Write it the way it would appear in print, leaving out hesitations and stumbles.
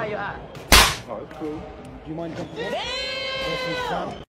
how you are. Oh, that's cool. Do you mind jumping in?